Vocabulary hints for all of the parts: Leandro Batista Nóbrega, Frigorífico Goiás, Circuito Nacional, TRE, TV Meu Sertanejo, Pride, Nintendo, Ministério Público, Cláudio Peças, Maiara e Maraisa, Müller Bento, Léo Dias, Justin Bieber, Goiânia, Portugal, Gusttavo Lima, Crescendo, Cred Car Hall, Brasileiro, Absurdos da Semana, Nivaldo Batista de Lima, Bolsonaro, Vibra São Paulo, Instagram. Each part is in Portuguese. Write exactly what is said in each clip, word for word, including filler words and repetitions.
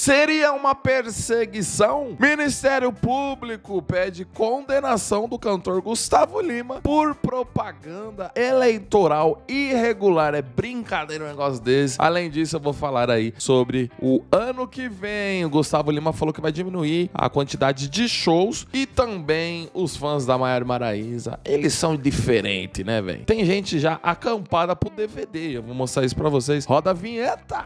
Seria uma perseguição? Ministério Público pede condenação do cantor Gusttavo Lima por propaganda eleitoral irregular. É brincadeira um negócio desse. Além disso, eu vou falar aí sobre o ano que vem. O Gusttavo Lima falou que vai diminuir a quantidade de shows. E também os fãs da Maiara e Maraisa, eles são diferentes, né, velho? Tem gente já acampada pro D V D. Eu vou mostrar isso pra vocês. Roda a vinheta!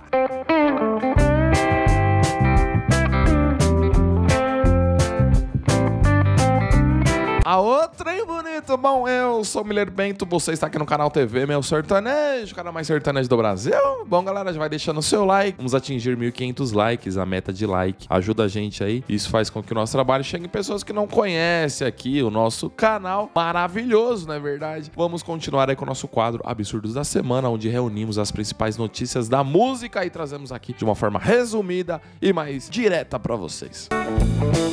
A outra, hein, bonito? Bom, eu sou o Müller Bento, você está aqui no canal T V Meu Sertanejo, o canal mais sertanejo do Brasil. Bom, galera, já vai deixando o seu like. Vamos atingir mil e quinhentos likes, a meta de like. Ajuda a gente aí. Isso faz com que o nosso trabalho chegue em pessoas que não conhecem aqui o nosso canal. Maravilhoso, não é verdade? Vamos continuar aí com o nosso quadro Absurdos da Semana, onde reunimos as principais notícias da música e trazemos aqui de uma forma resumida e mais direta para vocês. Música.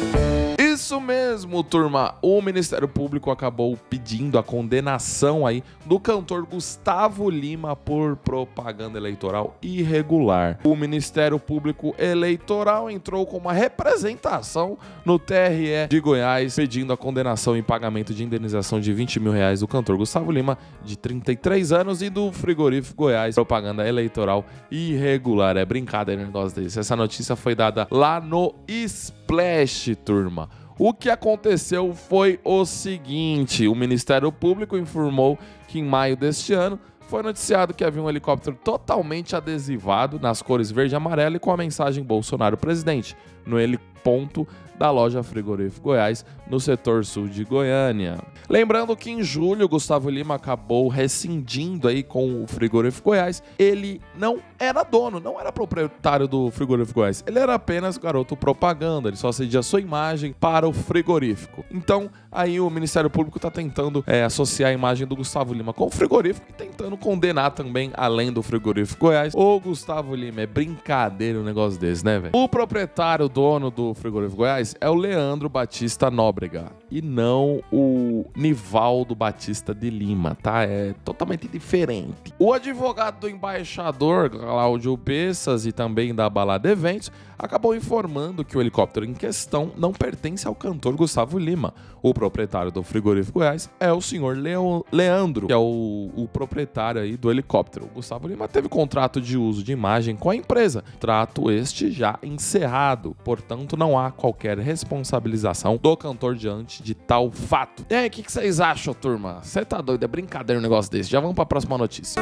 Isso mesmo, turma. O Ministério Público acabou pedindo a condenação aí do cantor Gusttavo Lima por propaganda eleitoral irregular. O Ministério Público Eleitoral entrou com uma representação no T R E de Goiás, pedindo a condenação em pagamento de indenização de vinte mil reais do cantor Gusttavo Lima, de trinta e três anos, e do Frigorífico Goiás, propaganda eleitoral irregular. É brincadeira, negócio desse. Essa notícia foi dada lá no Splash, turma. O que aconteceu foi o seguinte: o Ministério Público informou que em maio deste ano foi noticiado que havia um helicóptero totalmente adesivado nas cores verde e amarelo e com a mensagem Bolsonaro presidente no heliponto da loja Frigorífico Goiás, no setor sul de Goiânia. Lembrando que em julho, Gusttavo Lima acabou rescindindo aí com o Frigorífico Goiás. Ele não era dono, não era proprietário do Frigorífico Goiás. Ele era apenas garoto propaganda, ele só cedia sua imagem para o frigorífico. Então, aí o Ministério Público está tentando é, associar a imagem do Gusttavo Lima com o frigorífico e tentando condenar também, além do Frigorífico Goiás, o Gusttavo Lima. É brincadeira um negócio desse, né, velho? O proprietário, dono do Frigorífico Goiás, é o Leandro Batista Nóbrega e não o Nivaldo Batista de Lima, tá? É totalmente diferente. O advogado do embaixador, Cláudio Peças, e também da Balada Eventos, acabou informando que o helicóptero em questão não pertence ao cantor Gusttavo Lima. O proprietário do Frigorífico Goiás é o senhor Leo, Leandro, que é o, o proprietário aí do helicóptero. O Gusttavo Lima teve contrato de uso de imagem com a empresa, trato este já encerrado. Portanto, não há qualquer responsabilização do cantor diante de tal fato. E aí, o que, que vocês acham, turma? Você tá doido? É brincadeira um negócio desse. Já vamos para a próxima notícia.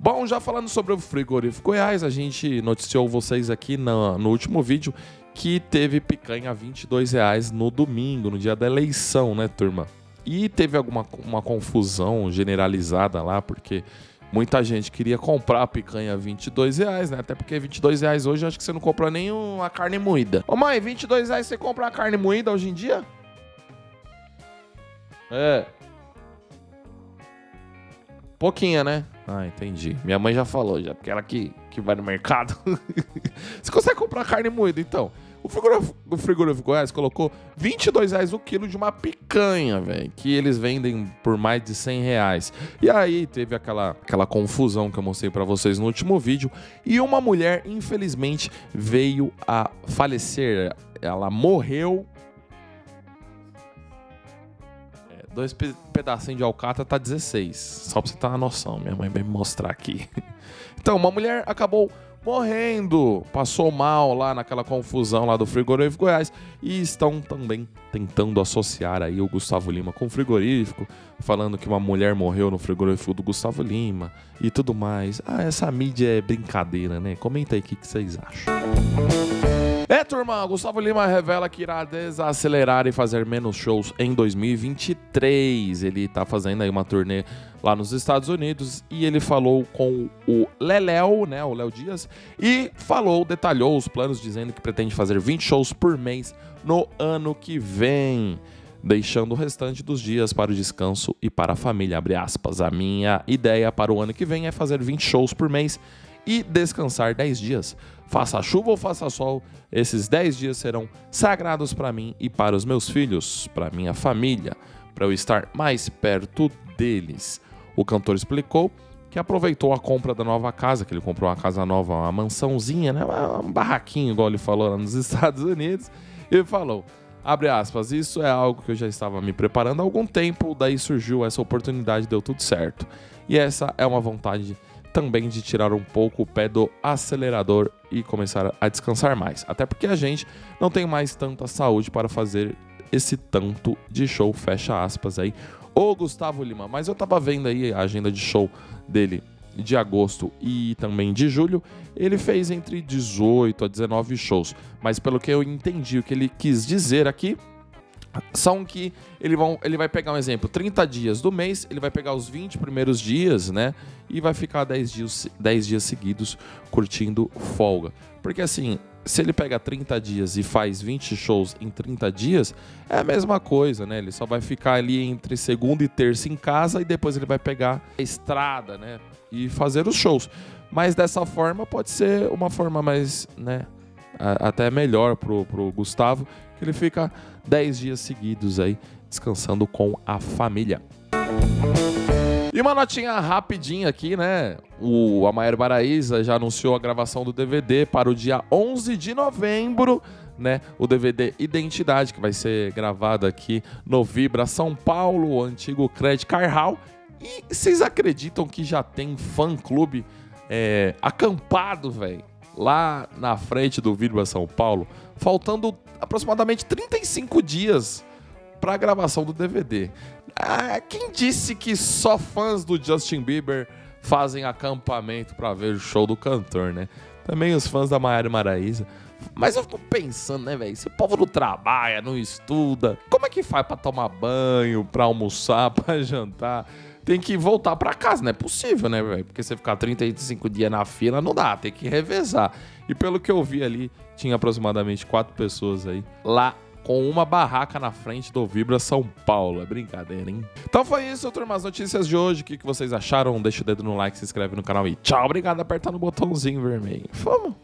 Bom, já falando sobre o Frigorífico Goiás, a gente noticiou vocês aqui no, no último vídeo que teve picanha a vinte e dois reais no domingo, no dia da eleição, né, turma? E teve alguma uma confusão generalizada lá, porque muita gente queria comprar a picanha a vinte e dois reais, né? Até porque vinte e dois reais hoje eu acho que você não compra nem uma carne moída. Ô mãe, vinte e dois reais você compra uma carne moída hoje em dia? É. Pouquinha, né? Ah, entendi. Minha mãe já falou, já, porque ela que, que vai no mercado. Você consegue comprar carne moída, então. O Frigorífico, o Frigorífico Goiás colocou vinte e dois reais o quilo de uma picanha, velho, que eles vendem por mais de cem reais. E aí teve aquela, aquela confusão que eu mostrei pra vocês no último vídeo. E uma mulher, infelizmente, veio a falecer. Ela morreu. É, dois pe pedacinhos de alcatra tá dezesseis. Só pra você ter uma noção. Minha mãe vai me mostrar aqui. Então, uma mulher acabou morrendo, passou mal lá naquela confusão lá do Frigorífico Goiás, e estão também tentando associar aí o Gusttavo Lima com o frigorífico, falando que uma mulher morreu no frigorífico do Gusttavo Lima e tudo mais. Ah, essa mídia é brincadeira, né? Comenta aí o que, que vocês acham. É, turma, Gusttavo Lima revela que irá desacelerar e fazer menos shows em dois mil e vinte e três. Ele tá fazendo aí uma turnê lá nos Estados Unidos e ele falou com o Leléo, né, o Léo Dias, e falou, detalhou os planos, dizendo que pretende fazer vinte shows por mês no ano que vem, deixando o restante dos dias para o descanso e para a família, abre aspas. A minha ideia para o ano que vem é fazer vinte shows por mês e descansar dez dias. Faça chuva ou faça sol, esses dez dias serão sagrados para mim e para os meus filhos, para minha família, para eu estar mais perto deles. O cantor explicou que aproveitou a compra da nova casa, que ele comprou uma casa nova, uma mansãozinha, né? Um barraquinho, igual ele falou lá nos Estados Unidos, e falou, abre aspas, isso é algo que eu já estava me preparando há algum tempo, daí surgiu essa oportunidade, deu tudo certo. E essa é uma vontade também de tirar um pouco o pé do acelerador e começar a descansar mais. Até porque a gente não tem mais tanta saúde para fazer esse tanto de show, fecha aspas aí, o Gusttavo Lima. Mas eu tava vendo aí a agenda de show dele de agosto e também de julho. Ele fez entre dezoito a dezenove shows, mas pelo que eu entendi, o que ele quis dizer aqui são que ele, vão, ele vai pegar um exemplo, trinta dias do mês, ele vai pegar os vinte primeiros dias, né, e vai ficar dez dias, dez dias seguidos curtindo folga. Porque assim, se ele pega trinta dias e faz vinte shows em trinta dias, é a mesma coisa, né? Ele só vai ficar ali entre segunda e terça em casa e depois ele vai pegar a estrada, né? E fazer os shows. Mas dessa forma pode ser uma forma mais, né? Até melhor pro, pro Gusttavo, que ele fica dez dias seguidos aí descansando com a família. E uma notinha rapidinha aqui, né? O, a Maiara e Maraisa já anunciou a gravação do D V D para o dia onze de novembro, né? O D V D Identidade, que vai ser gravado aqui no Vibra São Paulo, o antigo Cred Car Hall. E vocês acreditam que já tem fã-clube é, acampado, velho, lá na frente do Vibra São Paulo? Faltando aproximadamente trinta e cinco dias para a gravação do D V D. Ah, quem disse que só fãs do Justin Bieber fazem acampamento para ver o show do cantor, né? Também os fãs da Maiara e Maraisa. Mas eu fico pensando, né, velho? Esse povo não trabalha, não estuda. Como é que faz para tomar banho, para almoçar, para jantar? Tem que voltar para casa, não é possível, né, velho? Porque você ficar trinta e cinco dias na fila não dá, tem que revezar. E pelo que eu vi ali, tinha aproximadamente quatro pessoas aí lá com uma barraca na frente do Vibra São Paulo. É brincadeira, hein? Então foi isso, turma, as notícias de hoje. O que, que vocês acharam? Deixa o dedo no like, se inscreve no canal e tchau. Obrigado, aperta no botãozinho vermelho. Vamos!